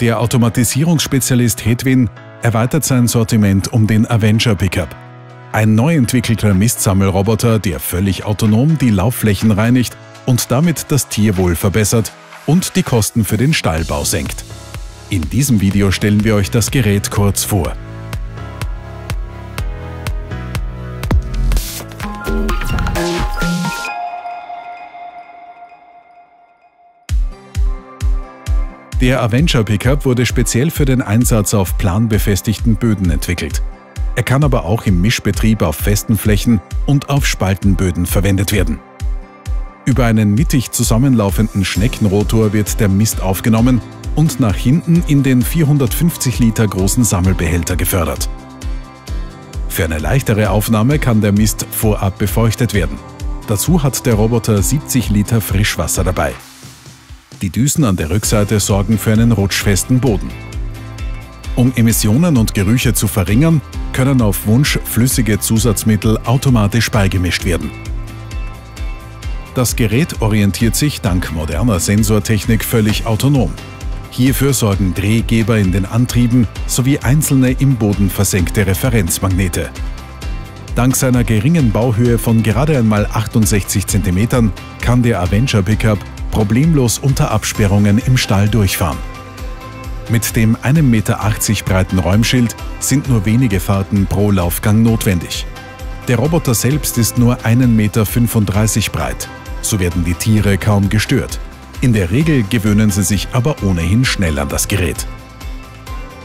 Der Automatisierungsspezialist Hetwin erweitert sein Sortiment um den Avenger Pickup. Ein neu entwickelter Mistsammelroboter, der völlig autonom die Laufflächen reinigt und damit das Tierwohl verbessert und die Kosten für den Stallbau senkt. In diesem Video stellen wir euch das Gerät kurz vor. Der Avenger Pickup wurde speziell für den Einsatz auf planbefestigten Böden entwickelt. Er kann aber auch im Mischbetrieb auf festen Flächen und auf Spaltenböden verwendet werden. Über einen mittig zusammenlaufenden Schneckenrotor wird der Mist aufgenommen und nach hinten in den 450 Liter großen Sammelbehälter gefördert. Für eine leichtere Aufnahme kann der Mist vorab befeuchtet werden. Dazu hat der Roboter 70 Liter Frischwasser dabei. Die Düsen an der Rückseite sorgen für einen rutschfesten Boden. Um Emissionen und Gerüche zu verringern, können auf Wunsch flüssige Zusatzmittel automatisch beigemischt werden. Das Gerät orientiert sich dank moderner Sensortechnik völlig autonom. Hierfür sorgen Drehgeber in den Antrieben sowie einzelne im Boden versenkte Referenzmagnete. Dank seiner geringen Bauhöhe von gerade einmal 68 cm kann der Avenger Pickup problemlos unter Absperrungen im Stall durchfahren. Mit dem 1,80 Meter breiten Räumschild sind nur wenige Fahrten pro Laufgang notwendig. Der Roboter selbst ist nur 1,35 Meter breit, so werden die Tiere kaum gestört. In der Regel gewöhnen sie sich aber ohnehin schnell an das Gerät.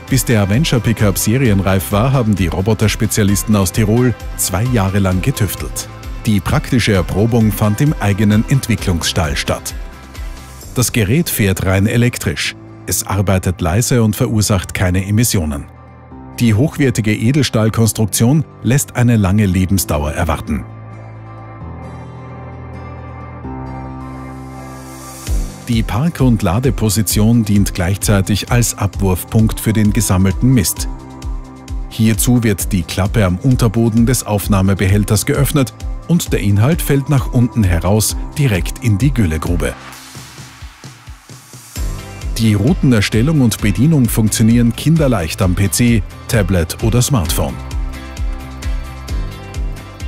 Bis der Avenger Pickup serienreif war, haben die Roboterspezialisten aus Tirol 2 Jahre lang getüftelt. Die praktische Erprobung fand im eigenen Entwicklungsstall statt. Das Gerät fährt rein elektrisch. Es arbeitet leise und verursacht keine Emissionen. Die hochwertige Edelstahlkonstruktion lässt eine lange Lebensdauer erwarten. Die Park- und Ladeposition dient gleichzeitig als Abwurfpunkt für den gesammelten Mist. Hierzu wird die Klappe am Unterboden des Aufnahmebehälters geöffnet und der Inhalt fällt nach unten heraus direkt in die Güllegrube. Die Routenerstellung und Bedienung funktionieren kinderleicht am PC, Tablet oder Smartphone.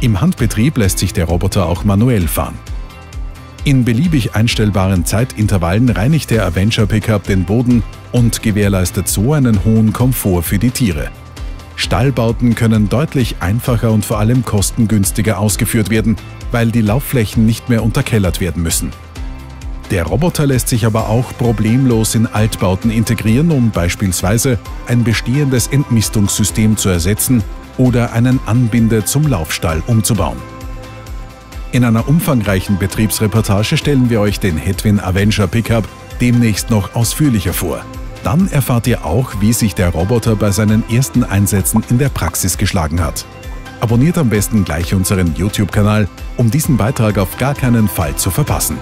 Im Handbetrieb lässt sich der Roboter auch manuell fahren. In beliebig einstellbaren Zeitintervallen reinigt der Avenger Pickup den Boden und gewährleistet so einen hohen Komfort für die Tiere. Stallbauten können deutlich einfacher und vor allem kostengünstiger ausgeführt werden, weil die Laufflächen nicht mehr unterkellert werden müssen. Der Roboter lässt sich aber auch problemlos in Altbauten integrieren, um beispielsweise ein bestehendes Entmistungssystem zu ersetzen oder einen Anbinder zum Laufstall umzubauen. In einer umfangreichen Betriebsreportage stellen wir euch den Hetwin Avenger Pickup demnächst noch ausführlicher vor. Dann erfahrt ihr auch, wie sich der Roboter bei seinen ersten Einsätzen in der Praxis geschlagen hat. Abonniert am besten gleich unseren YouTube-Kanal, um diesen Beitrag auf gar keinen Fall zu verpassen.